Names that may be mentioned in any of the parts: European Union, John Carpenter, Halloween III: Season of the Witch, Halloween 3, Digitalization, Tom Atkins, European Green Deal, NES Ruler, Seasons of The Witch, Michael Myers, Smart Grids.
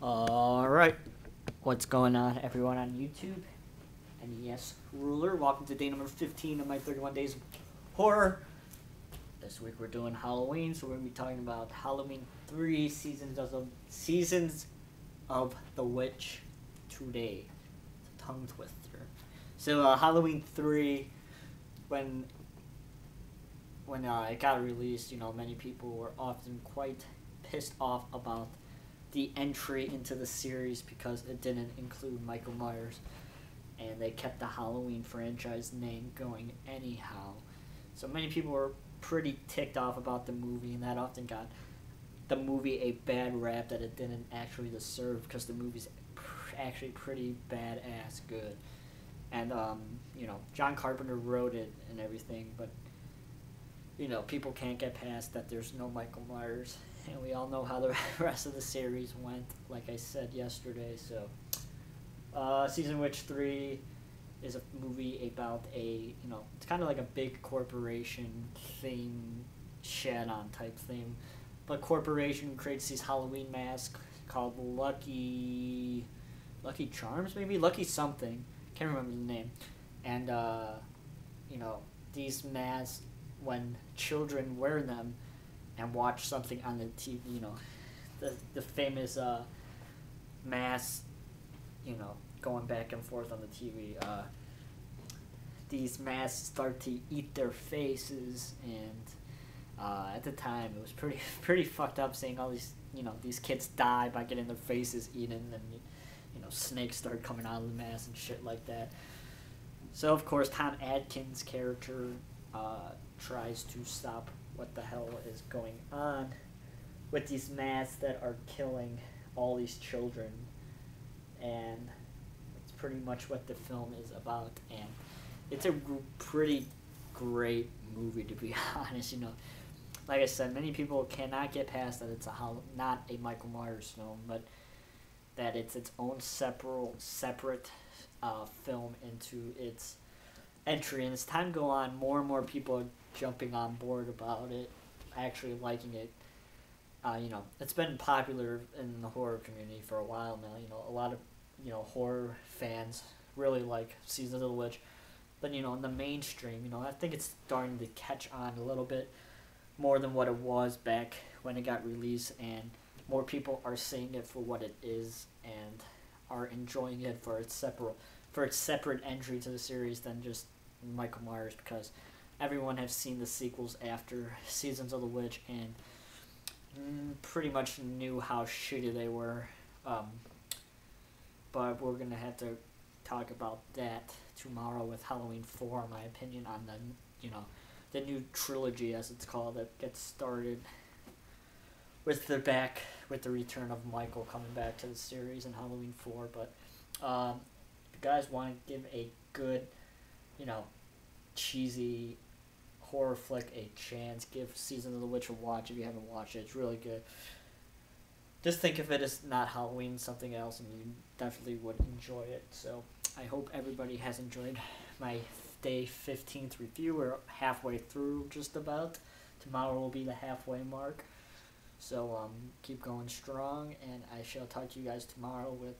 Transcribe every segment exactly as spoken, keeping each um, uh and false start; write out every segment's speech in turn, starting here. Alright, what's going on everyone on YouTube? N E S Ruler, welcome to day number fifteen of my thirty-one Days of Horror. This week we're doing Halloween, so we're going to be talking about Halloween three Seasons of the, seasons of the Witch today. It's a tongue twister. So uh, Halloween three, when, when uh, it got released, you know, many people were often quite pissed off about the entry into the series because it didn't include Michael Myers, and they kept the Halloween franchise name going anyhow. So many people were pretty ticked off about the movie, and that often got the movie a bad rap that it didn't actually deserve, because the movie's pr actually pretty badass good. And um, you know, John Carpenter wrote it and everything, but you know, people can't get past that there's no Michael Myers. And we all know how the rest of the series went, like I said yesterday. So, uh, Season Witch three is a movie about a, you know, it's kind of like a big corporation thing, Shadon type thing. But corporation creates these Halloween masks called Lucky, Lucky Charms maybe? Lucky something. Can't remember the name. And, uh, you know, these masks, when children wear them and watch something on the T V, you know, the the famous uh, mask, you know, going back and forth on the T V. Uh, these masks start to eat their faces, and uh, at the time it was pretty pretty fucked up seeing all these, you know, these kids die by getting their faces eaten, and you know, snakes start coming out of the mask and shit like that. So of course, Tom Atkins' character uh, tries to stop what the hell is going on with these masks that are killing all these children, and it's pretty much what the film is about. And it's a pretty great movie, to be honest. You know, like I said, many people cannot get past that it's a not a Michael Myers film, but that it's its own separate separate uh, film into its entry. And as time go on, more and more people are jumping on board about it, actually liking it. Uh, you know, it's been popular in the horror community for a while now. You know, a lot of, you know, horror fans really like Season of the Witch. But, you know, in the mainstream, you know, I think it's starting to catch on a little bit more than what it was back when it got released, and more people are seeing it for what it is and are enjoying it for its separate for its separate entry to the series than just Michael Myers, because everyone has seen the sequels after Seasons of the Witch and pretty much knew how shitty they were. Um, but we're going to have to talk about that tomorrow with Halloween four, in my opinion, on the, you know, the new trilogy, as it's called, that gets started with the back, with the return of Michael coming back to the series in Halloween four. But um, if you guys want to give a good, you know, cheesy horror flick a chance, give Season of the Witch a watch if you haven't watched it. It's really good. Just think of it as not Halloween, something else, and you definitely would enjoy it. So I hope everybody has enjoyed my day fifteenth review. We're halfway through, just about. Tomorrow will be the halfway mark. So um, keep going strong, and I shall talk to you guys tomorrow with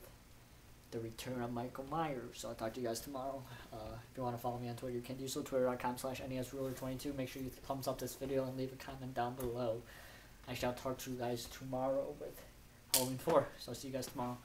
the return of Michael Myers. So I'll talk to you guys tomorrow. Uh, if you want to follow me on Twitter, you can do so. Twitter dot com slash N E S Ruler twenty-two. Make sure you thumbs up this video and leave a comment down below. I shall talk to you guys tomorrow with Halloween four. So I'll see you guys tomorrow.